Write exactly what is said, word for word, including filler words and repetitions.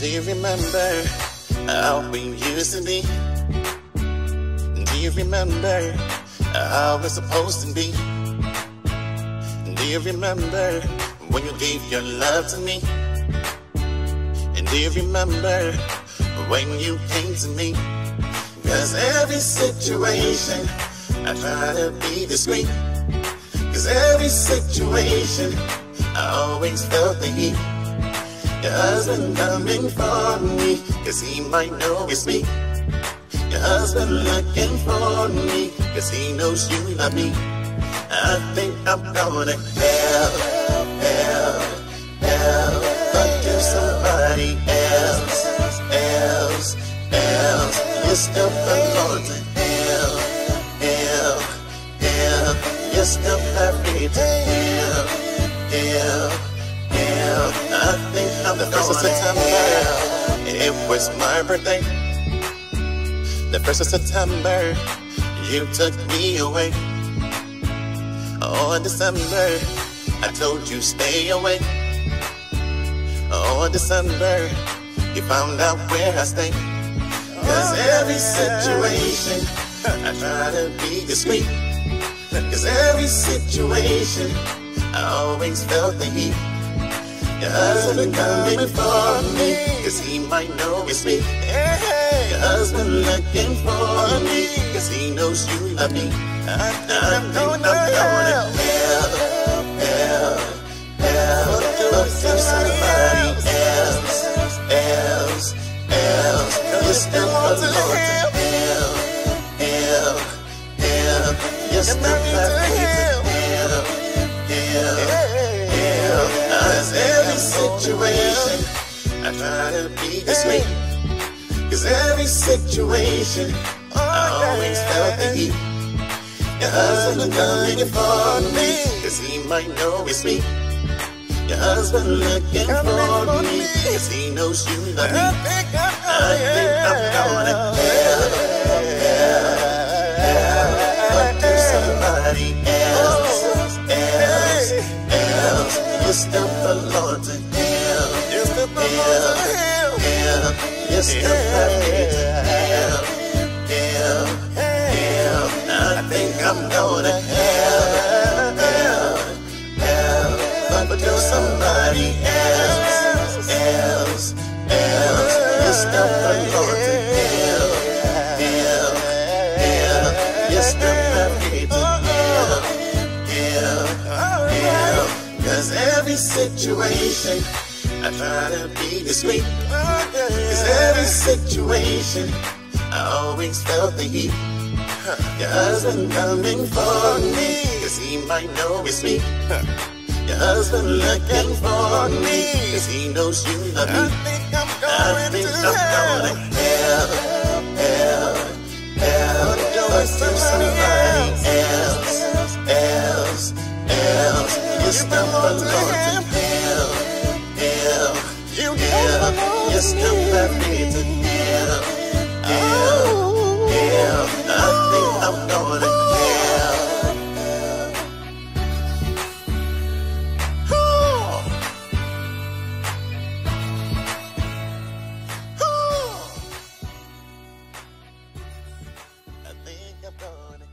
Do you remember how we used to be? Do you remember how we're supposed to be? Do you remember when you gave your love to me? And do you remember when you came to me? Cause every situation I try to be discreet. Cause every situation I always felt the heat. Your husband coming for me, cause he might know it's me. Your husband looking for me, cause he knows you love me. I think I'm gonna hell, hell, hell, fuck you somebody else, else, else. You're still going to hell, hell, hell. You're still happy to hell, hell, hell. I think I'm the first of September, it was my birthday. The first of September, you took me away. Oh, in December, I told you stay away. Oh, in December, you found out where I stay. Cause every situation, I try to be discreet. Cause every situation, I always felt the heat. Your husband coming for me, cause he might know it's me. Your husband looking for me, cause he knows you love me. I think I'm going to hell, hell, hell, hell. Fuck you somebody else, else, else. You're still going to hell, hell, hell. You're still going to hell, hell, hell. Cause every situation I try to be discreet. Cause every situation I always felt the heat. Your husband coming for me, cause he might know it's me. Your husband looking for me, cause he knows you love me. I think I'm gonna hell, hell, hell. Fuck you somebody else, else, else. You're still belong to hell, hell, hell. You're still happy to hell, hell. I think I'm going to hell, hell, hell. But you're somebody else, else, else. You're still going to hell, hell, hell. You're still happy to hell, hell, hell. Cause every situation I try to be discreet. Cause every situation I always felt the heat. Your husband coming for me, cause he might know it's me. Your husband looking for me, cause he knows you love me. I think I'm going to hell, hell, hell. Fuck you somebody else, else, else. You're still belong to hell, hell, hell. You're still happy to hell, hell. I think I'm going to hell. Oh. Oh. I think I'm going to hell.